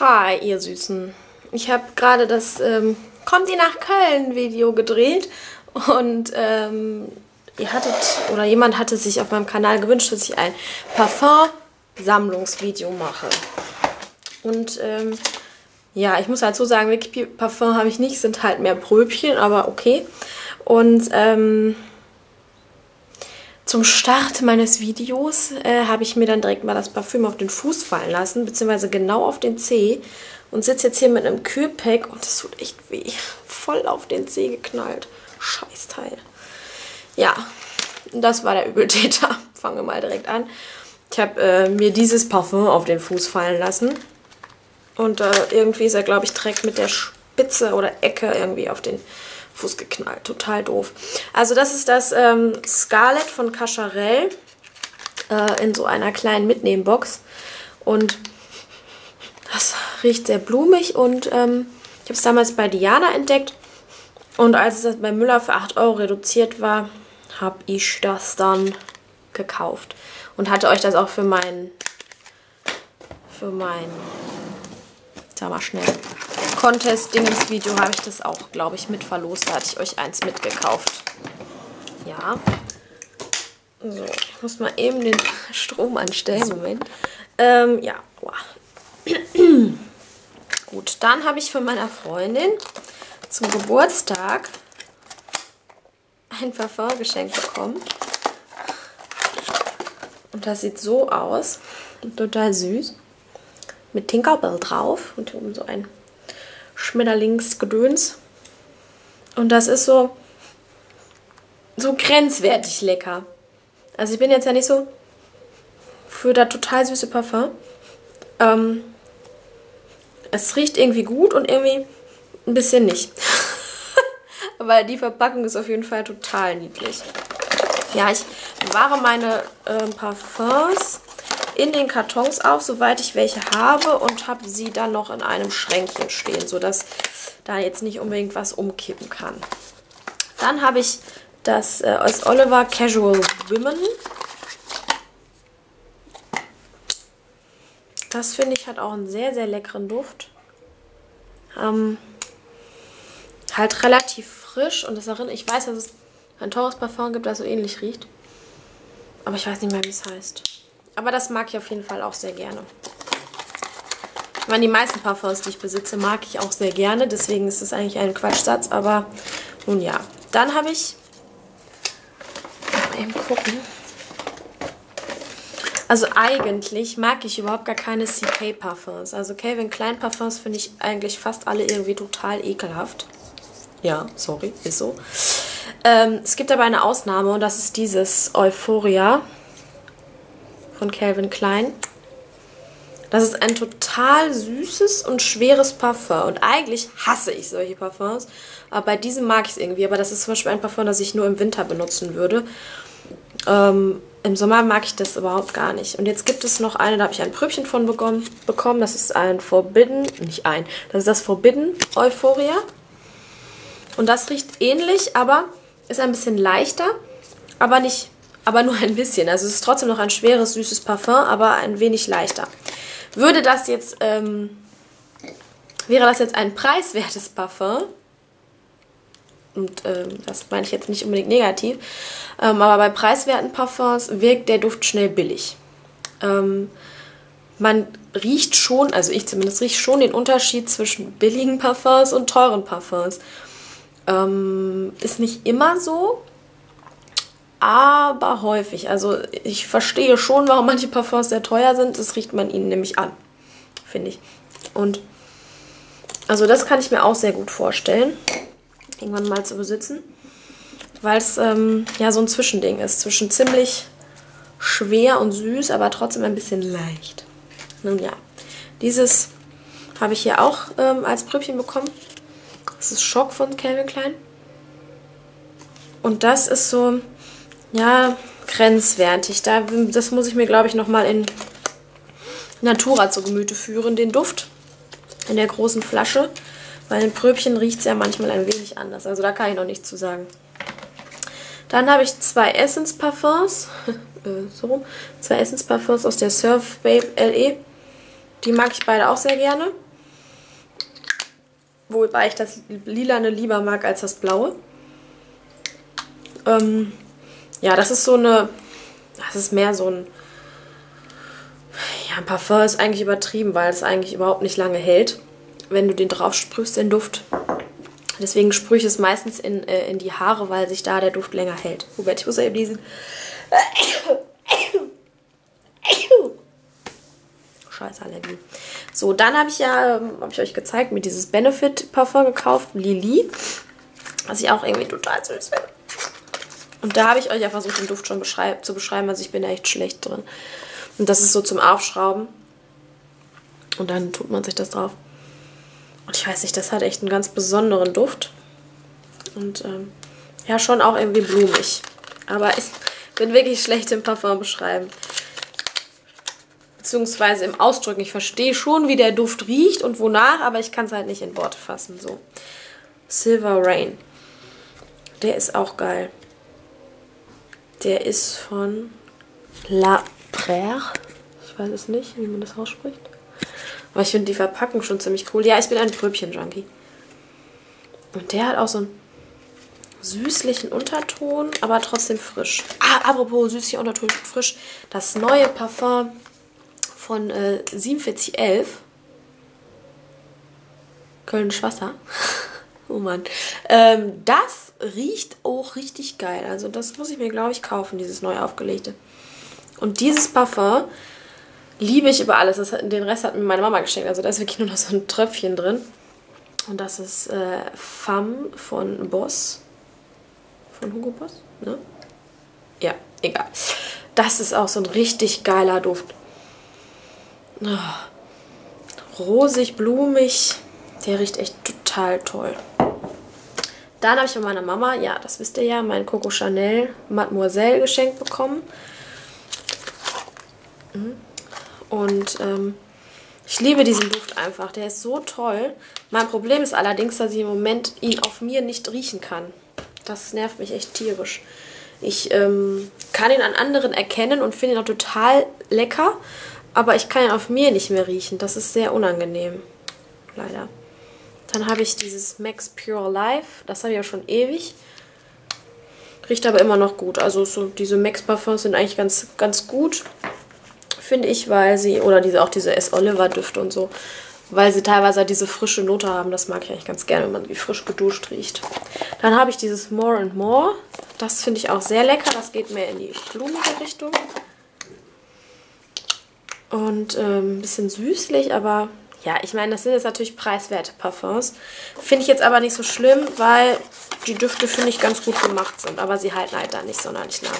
Hi, ihr Süßen. Ich habe gerade das Kommen Sie nach Köln Video gedreht und ihr hattet oder jemand hatte sich auf meinem Kanal gewünscht, dass ich ein Parfum-Sammlungsvideo mache. Und ja, ich muss halt so sagen, wirklich Parfum habe ich nicht, sind halt mehr Bröbchen, aber okay. Und zum Start meines Videos habe ich mir dann direkt mal das Parfüm auf den Fuß fallen lassen, beziehungsweise genau auf den Zeh. Und sitze jetzt hier mit einem Kühlpack und das tut echt weh. Voll auf den Zeh geknallt. Scheißteil. Ja, das war der Übeltäter. Fangen wir mal direkt an. Ich habe mir dieses Parfüm auf den Fuß fallen lassen. Und irgendwie ist er, glaube ich, direkt mit der Spitze oder Ecke irgendwie auf den Fuß geknallt. Total doof. Also das ist das Scarlett von Cacharel in so einer kleinen Mitnehmbox. Und das riecht sehr blumig und ich habe es damals bei Diana entdeckt. Und als es bei Müller für 8 Euro reduziert war, habe ich das dann gekauft. Und hatte euch das auch für meinen, sag mal schnell, Contest-Dingens-Video habe ich das auch, glaube ich, mit verlost. Da hatte ich euch eins mitgekauft. Ja. So, ich muss mal eben den Strom anstellen. Moment. Ja, gut, dann habe ich von meiner Freundin zum Geburtstag ein Parfum geschenkt bekommen. Und das sieht so aus. Total süß. Mit Tinkerbell drauf und so ein Schmetterlingsgedöns. Und das ist so grenzwertig lecker. Also ich bin jetzt ja nicht so für das total süße Parfum. Es riecht irgendwie gut und irgendwie ein bisschen nicht. Aber die Verpackung ist auf jeden Fall total niedlich. Ja, ich bewahre meine Parfums in den Kartons auf, soweit ich welche habe, und habe sie dann noch in einem Schränkchen stehen, sodass da jetzt nicht unbedingt was umkippen kann. Dann habe ich das S. Oliver Casual Women. Das, finde ich, hat auch einen sehr, sehr leckeren Duft. Halt relativ frisch und das erinnert, ich weiß, dass es ein teures Parfum gibt, das so ähnlich riecht. Aber ich weiß nicht mehr, wie es heißt. Aber das mag ich auf jeden Fall auch sehr gerne. Ich meine, die meisten Parfums, die ich besitze, mag ich auch sehr gerne. Deswegen ist es eigentlich ein Quatschsatz, aber nun ja. Dann habe ich... Mal eben gucken. Also eigentlich mag ich überhaupt gar keine CK-Parfums. Also Calvin Klein Parfums finde ich eigentlich fast alle irgendwie total ekelhaft. Ja, sorry, ist so. Es gibt aber eine Ausnahme und das ist dieses Euphoria von Calvin Klein. Das ist ein total süßes und schweres Parfum. Und eigentlich hasse ich solche Parfums. Aber bei diesem mag ich es irgendwie. Aber das ist zum Beispiel ein Parfum, das ich nur im Winter benutzen würde. Im Sommer mag ich das überhaupt gar nicht. Und jetzt gibt es noch eine, da habe ich ein Pröbchen von bekommen. Das ist ein Forbidden Euphoria. Und das riecht ähnlich, aber ist ein bisschen leichter, aber nur ein bisschen. Also es ist trotzdem noch ein schweres, süßes Parfum, aber ein wenig leichter. Würde das jetzt, wäre das jetzt ein preiswertes Parfum, und das meine ich jetzt nicht unbedingt negativ, aber bei preiswerten Parfums wirkt der Duft schnell billig. Man riecht schon, also ich zumindest rieche schon den Unterschied zwischen billigen Parfums und teuren Parfums. Ist nicht immer so, aber häufig. Also ich verstehe schon, warum manche Parfums sehr teuer sind. Das riecht man ihnen nämlich an, finde ich. Und also das kann ich mir auch sehr gut vorstellen, irgendwann mal zu besitzen, weil es ja so ein Zwischending ist, zwischen ziemlich schwer und süß, aber trotzdem ein bisschen leicht. Nun ja, dieses habe ich hier auch als Pröbchen bekommen. Das ist Schock von Calvin Klein. Und das ist so, ja, grenzwertig. Das muss ich mir, glaube ich, nochmal in Natura zu Gemüte führen, den Duft in der großen Flasche. Bei den Pröbchen riecht es ja manchmal ein wenig anders. Also da kann ich noch nichts zu sagen. Dann habe ich zwei Essence-Parfums. Zwei Essence-Parfums aus der Surf Babe LE. Die mag ich beide auch sehr gerne. Wobei ich das Lilane lieber mag als das Blaue. Ja, das ist so eine... Das ist mehr so ein... Ja, ein Parfum ist eigentlich übertrieben, weil es eigentlich überhaupt nicht lange hält, wenn du den drauf sprühst, den Duft. Deswegen sprühe ich es meistens in die Haare, weil sich da der Duft länger hält. Hubert, ich muss eben diesen... Scheiß Allergie. So, dann habe ich ja, habe ich euch gezeigt, mir dieses Benefit Parfum gekauft, Lili, was ich auch irgendwie total süß finde. Und da habe ich euch ja versucht, den Duft schon zu beschreiben, also ich bin da echt schlecht drin. Und das ist so zum Aufschrauben. Und dann tut man sich das drauf. Und ich weiß nicht, das hat echt einen ganz besonderen Duft. Und ja, schon auch irgendwie blumig. Aber ich bin wirklich schlecht im Parfum beschreiben. Beziehungsweise im Ausdrücken. Ich verstehe schon, wie der Duft riecht und wonach, aber ich kann es halt nicht in Worte fassen. So. Silver Rain. Der ist auch geil. Der ist von La Praire. Ich weiß es nicht, wie man das ausspricht. Aber ich finde die Verpackung schon ziemlich cool. Ja, ich bin ein Pröbchen-Junkie. Und der hat auch so einen süßlichen Unterton, aber trotzdem frisch. Ah, apropos süßlicher Unterton, frisch. Das neue Parfum von 4711. Kölnisch Wasser. Oh Mann. Das riecht auch richtig geil. Also das muss ich mir, glaube ich, kaufen, dieses neu aufgelegte. Und dieses Parfum liebe ich über alles. Den Rest hat mir meine Mama geschenkt. Also da ist wirklich nur noch so ein Tröpfchen drin. Und das ist Femme von Boss. Von Hugo Boss, ne? Ja, egal. Das ist auch so ein richtig geiler Duft. Oh, rosig, blumig. Der riecht echt total toll. Dann habe ich von meiner Mama, ja, das wisst ihr ja, mein Coco Chanel Mademoiselle geschenkt bekommen. Und ich liebe diesen Duft einfach. Der ist so toll. Mein Problem ist allerdings, dass ich im Moment ihn auf mir nicht riechen kann. Das nervt mich echt tierisch. Ich kann ihn an anderen erkennen und finde ihn auch total lecker. Aber ich kann ihn auf mir nicht mehr riechen. Das ist sehr unangenehm. Leider. Dann habe ich dieses Max Pure Life. Das habe ich ja schon ewig. Riecht aber immer noch gut. Also so diese Max Parfums sind eigentlich ganz gut, finde ich, weil sie, oder diese S. Oliver Düfte und so, weil sie teilweise diese frische Note haben. Das mag ich eigentlich ganz gerne, wenn man wie frisch geduscht riecht. Dann habe ich dieses More and More. Das finde ich auch sehr lecker. Das geht mehr in die blumige Richtung. Und ein bisschen süßlich, aber ja, ich meine, das sind jetzt natürlich preiswerte Parfums. Finde ich jetzt aber nicht so schlimm, weil die Düfte, finde ich, ganz gut gemacht sind. Aber sie halten halt da nicht sonderlich lang.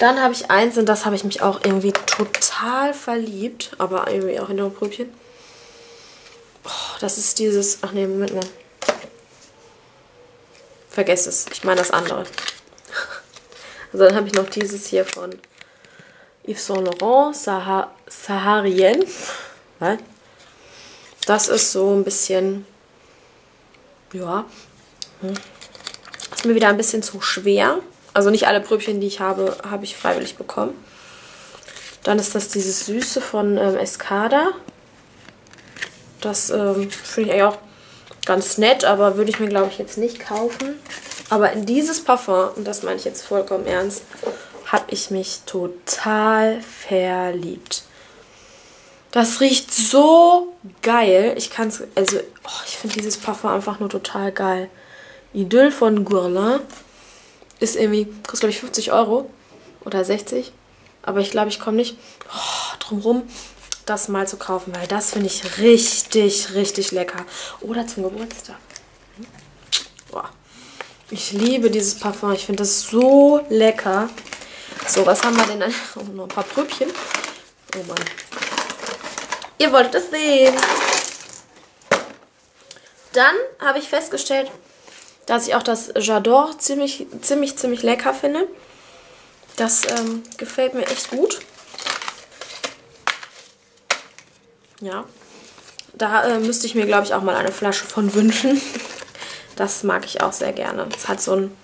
Dann habe ich eins, und das habe ich mich auch irgendwie total verliebt. Aber irgendwie auch in der Pröbchen. Oh, das ist dieses... Ach nee, Moment mal. Vergesst es. Ich meine das andere. Also dann habe ich noch dieses hier von Yves Saint Laurent, Saharien. Was? Das ist so ein bisschen... Ja. Ist mir wieder ein bisschen zu schwer. Also nicht alle Pröbchen, die ich habe, habe ich freiwillig bekommen. Dann ist das dieses Süße von Escada. Das finde ich auch ganz nett, aber würde ich mir, glaube ich, jetzt nicht kaufen. Aber in dieses Parfum, und das meine ich jetzt vollkommen ernst, habe ich mich total verliebt. Das riecht so geil. Ich kann es, also, oh, ich finde dieses Parfum einfach nur total geil. Idyll von Guerlain. Ist irgendwie, kostet glaube ich 50 € oder 60. Aber ich glaube, ich komme nicht drumherum, das mal zu kaufen, weil das finde ich richtig, richtig lecker. Oder zum Geburtstag. Boah. Ich liebe dieses Parfum. Ich finde das so lecker. So, was haben wir denn dann? Oh, noch ein paar Pröbchen. Oh Mann. Ihr wolltet es sehen. Dann habe ich festgestellt, dass ich auch das J'adore ziemlich lecker finde. Das gefällt mir echt gut. Ja. Da müsste ich mir, glaube ich, auch mal eine Flasche von wünschen. Das mag ich auch sehr gerne. Es hat so einen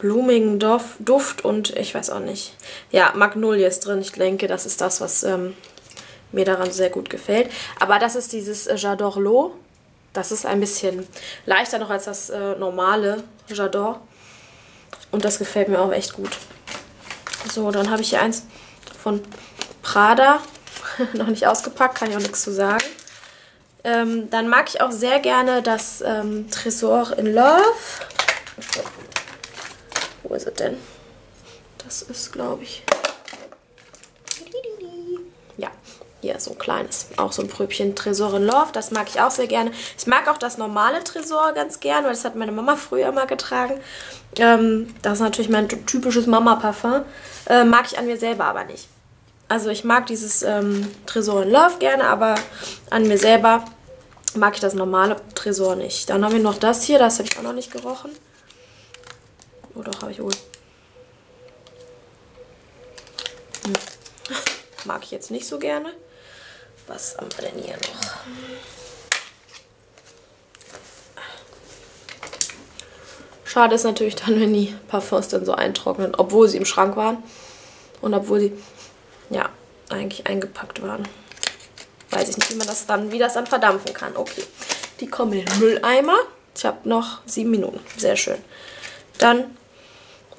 blumigen Duft und ich weiß auch nicht. Ja, Magnolie ist drin. Ich denke, das ist das, was mir daran sehr gut gefällt. Aber das ist dieses J'adore L'eau. Das ist ein bisschen leichter noch als das normale J'adore. Und das gefällt mir auch echt gut. So, dann habe ich hier eins von Prada. Noch nicht ausgepackt, kann ich auch nichts zu sagen. Dann mag ich auch sehr gerne das Trésor in Love. Wo ist es denn? Das ist, glaube ich... Ja, hier so ein kleines. Auch so ein Pröbchen Trésor in Love. Das mag ich auch sehr gerne. Ich mag auch das normale Trésor ganz gern, weil das hat meine Mama früher immer getragen. Das ist natürlich mein typisches Mama-Parfum. Mag ich an mir selber aber nicht. Also ich mag dieses Trésor in Love gerne, aber an mir selber mag ich das normale Trésor nicht. Dann haben wir noch das hier, das habe ich auch noch nicht gerochen. Oh doch, habe ich wohl. Mag ich jetzt nicht so gerne. Was haben wir denn hier noch? Schade ist natürlich dann, wenn die Parfums dann so eintrocknen, obwohl sie im Schrank waren und obwohl sie... Ja, eigentlich eingepackt waren. Weiß ich nicht, wie das dann verdampfen kann. Okay, die kommen in den Mülleimer. Ich habe noch 7 Minuten. Sehr schön. Dann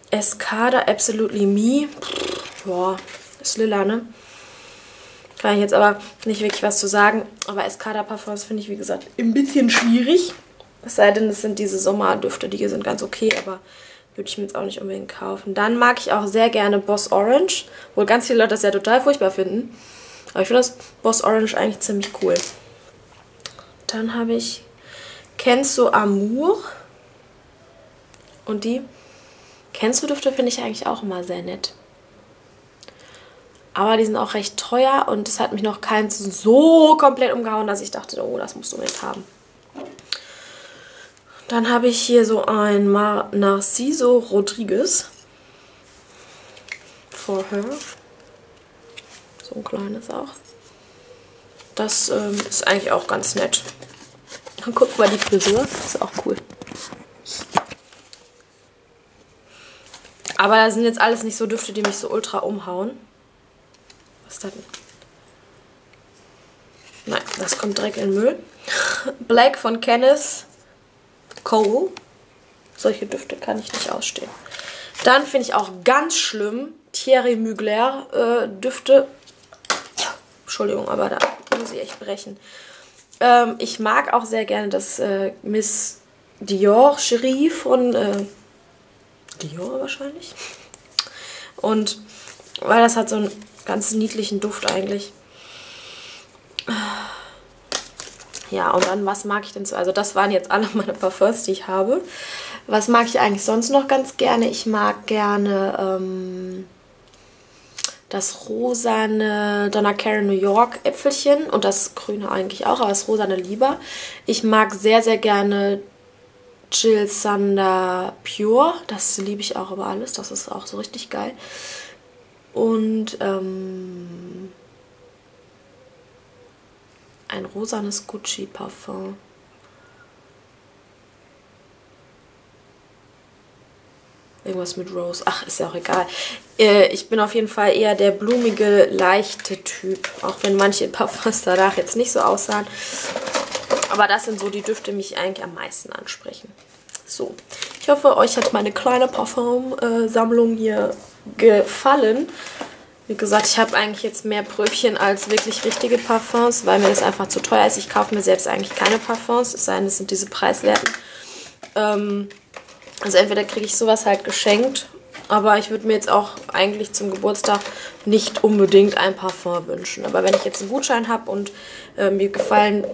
Escada Absolutely Me. Ja, ist lila, ne? Kann ich jetzt aber nicht wirklich was zu sagen. Aber Escada Parfums finde ich, wie gesagt, ein bisschen schwierig. Es sei denn, es sind diese Sommerdüfte. Die hier sind ganz okay, aber... Würde ich mir jetzt auch nicht unbedingt kaufen. Dann mag ich auch sehr gerne Boss Orange. Obwohl ganz viele Leute das ja total furchtbar finden. Aber ich finde das Boss Orange eigentlich ziemlich cool. Dann habe ich Kenzo Amour. Und die Kenzo-Düfte finde ich eigentlich auch immer sehr nett. Aber die sind auch recht teuer. Und es hat mich noch keins so komplett umgehauen, dass ich dachte, oh, das musst du unbedingt haben. Dann habe ich hier so ein Narciso Rodriguez. For Her. So ein kleines auch. Das ist eigentlich auch ganz nett. Dann gucken wir mal die Frisur. Ist auch cool. Aber da sind jetzt alles nicht so Düfte, die mich so ultra umhauen. Was ist das denn? Nein, das kommt direkt in den Müll. Black von Kenneth. Coal. Solche Düfte kann ich nicht ausstehen. Dann finde ich auch ganz schlimm Thierry Mugler Düfte. Entschuldigung, aber da muss ich echt brechen. Ich mag auch sehr gerne das Miss Dior Cherie von Dior wahrscheinlich. Und weil das hat so einen ganz niedlichen Duft eigentlich. Ja, und dann, was mag ich denn so? Also das waren jetzt alle meine Parfums, die ich habe. Was mag ich eigentlich sonst noch ganz gerne? Ich mag gerne das rosane Donna Karan New York Äpfelchen und das grüne eigentlich auch, aber das rosane lieber. Ich mag sehr, sehr gerne Jill Sander Pure. Das liebe ich auch über alles. Das ist auch so richtig geil. Und ein rosanes Gucci-Parfum. Irgendwas mit Rose. Ach, ist ja auch egal. Ich bin auf jeden Fall eher der blumige, leichte Typ. Auch wenn manche Parfums danach jetzt nicht so aussahen. Aber das sind so die Düfte, die mich eigentlich am meisten ansprechen. So, ich hoffe, euch hat meine kleine Parfum-Sammlung hier gefallen. Wie gesagt, ich habe eigentlich jetzt mehr Pröbchen als wirklich richtige Parfums, weil mir das einfach zu teuer ist. Ich kaufe mir selbst eigentlich keine Parfums, es sei denn, es sind diese Preiswerten. Also entweder kriege ich sowas halt geschenkt, aber ich würde mir jetzt auch eigentlich zum Geburtstag nicht unbedingt ein Parfum wünschen. Aber wenn ich jetzt einen Gutschein habe und mir gefallen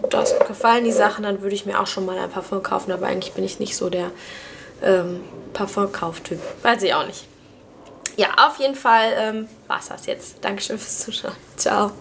die Sachen, dann würde ich mir auch schon mal ein Parfum kaufen. Aber eigentlich bin ich nicht so der Parfum-Kauftyp. Weiß ich auch nicht. Ja, auf jeden Fall war's das jetzt. Dankeschön fürs Zuschauen. Ciao.